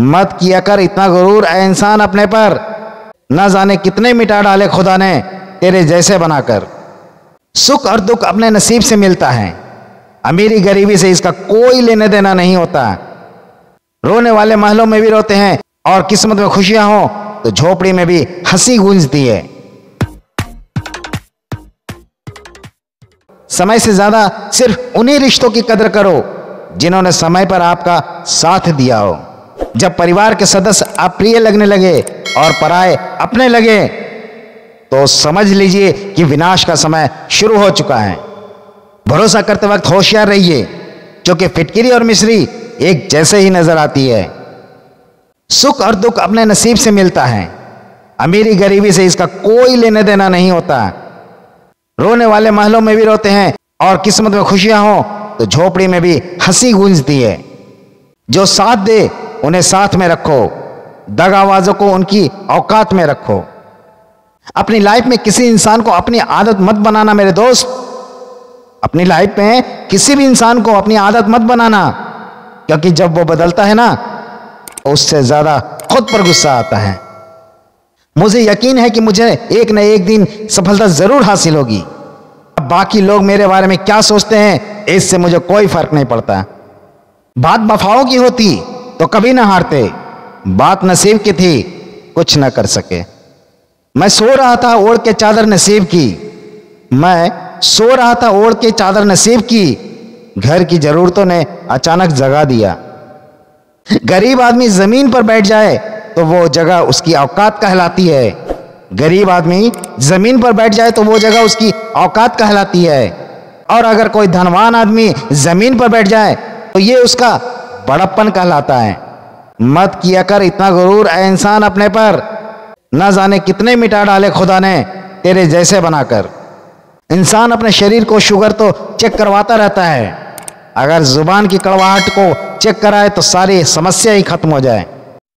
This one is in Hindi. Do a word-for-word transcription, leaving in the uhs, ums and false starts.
मत किया कर इतना गुरूर ऐ इंसान अपने पर, न जाने कितने मिटा डाले खुदा ने तेरे जैसे बनाकर। सुख और दुख अपने नसीब से मिलता है, अमीरी गरीबी से इसका कोई लेने देना नहीं होता। रोने वाले महलों में भी रोते हैं और किस्मत में खुशियां हो तो झोपड़ी में भी हंसी गूंजती है। समय से ज्यादा सिर्फ उन्हीं रिश्तों की कदर करो जिन्होंने समय पर आपका साथ दिया हो। जब परिवार के सदस्य आप प्रिय लगने लगे और पराये अपने लगे तो समझ लीजिए कि विनाश का समय शुरू हो चुका है। भरोसा करते वक्त होशियार रहिए, क्योंकि फिटकिरी और मिश्री एक जैसे ही नजर आती है। सुख और दुख अपने नसीब से मिलता है, अमीरी गरीबी से इसका कोई लेने देना नहीं होता। रोने वाले महलों में भी रोते हैं और किस्मत में खुशियां हो तो झोपड़ी में भी हंसी गूंजती है। जो साथ दे उन्हें साथ में रखो, दगाबाजों को उनकी औकात में रखो। अपनी लाइफ में किसी इंसान को अपनी आदत मत बनाना मेरे दोस्त, अपनी लाइफ में किसी भी इंसान को अपनी आदत मत बनाना, क्योंकि जब वो बदलता है ना तो उससे ज्यादा खुद पर गुस्सा आता है। मुझे यकीन है कि मुझे एक न एक दिन सफलता जरूर हासिल होगी। अब बाकी लोग मेरे बारे में क्या सोचते हैं इससे मुझे कोई फर्क नहीं पड़ता। बात वफाओं की होती तो कभी ना हारते, बात नसीब की थी कुछ ना कर सके। मैं सो रहा था ओढ़ के चादर नसीब की, मैं सो रहा था ओढ़ के चादर नसीब की, घर की जरूरतों ने अचानक जगा दिया। गरीब आदमी जमीन पर बैठ जाए तो वो जगह उसकी औकात कहलाती है, गरीब आदमी जमीन पर बैठ जाए तो वो जगह उसकी औकात कहलाती है। और अगर कोई धनवान आदमी जमीन पर बैठ जाए तो ये उसका बड़प्पन कहलाता है। मत किया कर इतना गुरूर ऐ इंसान अपने पर, न जाने कितने मिटा डाले खुदा ने तेरे जैसे बनाकर। इंसान अपने शरीर को शुगर तो चेक करवाता रहता है, अगर जुबान की कड़वाहट को चेक कराए तो सारी समस्या ही खत्म हो जाए।